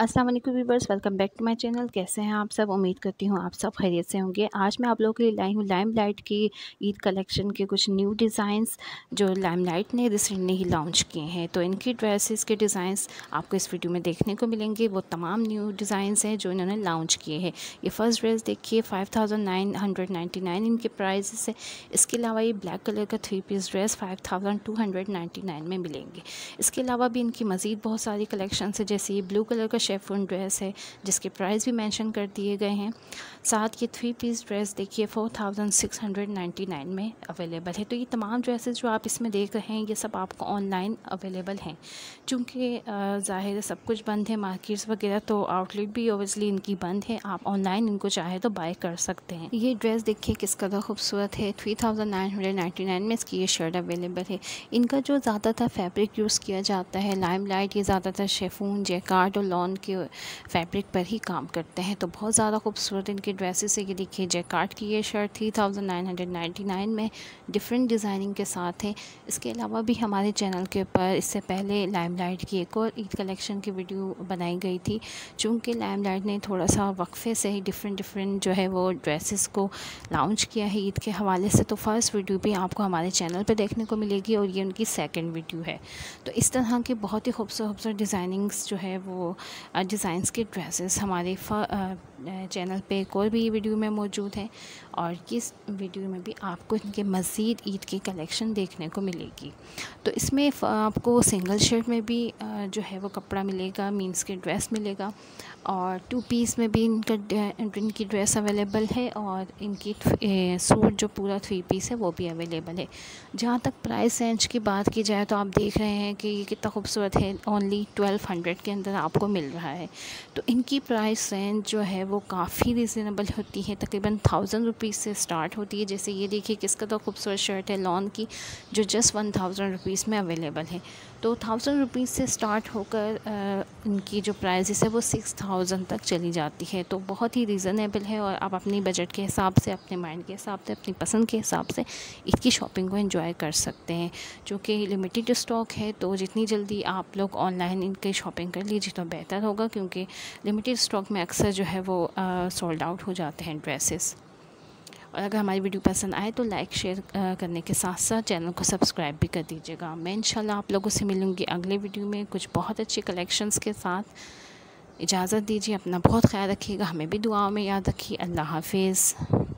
अस्सलाम वालेकुम viewers, welcome back to my channel. कैसे हैं आप सब? उम्मीद करती हूँ आप सब खैरियत से होंगे। आज मैं आप लोगों के लिए लाई हूँ लाइमलाइट की ईद कलेक्शन के कुछ न्यू डिज़ाइंस जो लाइमलाइट ने रिसेंटली ही लॉन्च किए हैं। तो इनकी ड्रेसेस के डिज़ाइंस आपको इस वीडियो में देखने को मिलेंगे। वो तमाम न्यू डिज़ाइंस हैं जो इन्होंने लॉन्च किए हैं। ये फ़र्स्ट ड्रेस देखिए 5999 इनके प्राइस है। इसके अलावा ये ब्लैक कलर का थ्री पीस ड्रेस 5299 में मिलेंगे। इसके अलावा भी इनकी मज़ीद बहुत सारी कलेक्शन है, जैसे ये ब्लू कलर का शेफोन ड्रेस है जिसके प्राइस भी मेंशन कर दिए गए हैं। साथ ये थ्री पीस ड्रेस देखिए 4699 में अवेलेबल है। तो ये तमाम ड्रेसेस जो आप इसमें देख रहे हैं ये सब आपको ऑनलाइन अवेलेबल हैं। चूँकि ज़ाहिर है सब कुछ बंद है, मार्केट्स वगैरह तो आउटलेट भी ओबियसली इनकी बंद है। आप ऑनलाइन इनको चाहे तो बाय कर सकते हैं। ये ड्रेस देखिए किस कदर खूबसूरत है, 3999 में इसकी ये शर्ट अवेलेबल है। इनका जो ज़्यादातर फैब्रिक यूज़ किया जाता है लाइमलाइट, ये ज़्यादातर शेफून, जैकार्ड और लॉन के फैब्रिक पर ही काम करते हैं। तो बहुत ज़्यादा खूबसूरत इनके ड्रेसेस है। ये देखिए जैकार्ड की ये शर्ट 3999 में डिफरेंट डिज़ाइनिंग के साथ है। इसके अलावा भी हमारे चैनल के ऊपर इससे पहले लाइमलाइट की एक और ईद कलेक्शन की वीडियो बनाई गई थी। चूँकि लाइमलाइट ने थोड़ा सा वक्फे से ही डिफरेंट जो है वो ड्रेसेस को लॉन्च किया है ईद के हवाले से, तो फ़र्स्ट वीडियो भी आपको हमारे चैनल पर देखने को मिलेगी और ये उनकी सेकेंड वीडियो है। तो इस तरह के बहुत ही खूबसूरत डिज़ाइनिंग्स जो है वो डिज़ाइंस के ड्रेसेस हमारे चैनल पे एक और भी वीडियो में मौजूद हैं और इस वीडियो में भी आपको इनके मज़ीद ईद की कलेक्शन देखने को मिलेगी। तो इसमें आपको सिंगल शर्ट में भी जो है वो कपड़ा मिलेगा, मीन्स के ड्रेस मिलेगा, और टू पीस में भी इनकी ड्रेस अवेलेबल है और इनकी सूट जो पूरा थ्री पीस है वो भी अवेलेबल है। जहाँ तक प्राइस रेंज की बात की जाए तो आप देख रहे हैं कि ये कितना खूबसूरत है, ओनली 1200 के अंदर आपको मिल रहा है। तो इनकी प्राइस रेंज जो है वो काफ़ी रिजनेबल होती है, तकरीबन 1000 रुपीज़ से स्टार्ट होती है। जैसे ये देखिए किसका तो खूबसूरत शर्ट है लॉन की जो जस्ट 1000 रुपीज़ में अवेलेबल है। तो 1000 रुपीज़ से स्टार्ट होकर इनकी जो प्राइस है वो 6000 तक चली जाती है। तो बहुत ही रिजनेबल है और आप अपनी बजट के हिसाब से, अपने माइंड के हिसाब से, अपनी पसंद के हिसाब से इसकी शॉपिंग को एंजॉय कर सकते हैं। चूँकि लिमिटेड स्टॉक है तो जितनी जल्दी आप लोग ऑनलाइन इनकी शॉपिंग कर लीजिए तो बेहतर होगा, क्योंकि लिमिटेड स्टॉक में अक्सर जो है वो सोल्ड आउट हो जाते हैं ड्रेसेस। और अगर हमारी वीडियो पसंद आए तो लाइक शेयर करने के साथ साथ चैनल को सब्सक्राइब भी कर दीजिएगा। मैं इंशाल्लाह आप लोगों से मिलूँगी अगले वीडियो में कुछ बहुत अच्छे कलेक्शंस के साथ। इजाज़त दीजिए, अपना बहुत ख्याल रखिएगा, हमें भी दुआओं में याद रखिए। अल्लाह हाफिज़।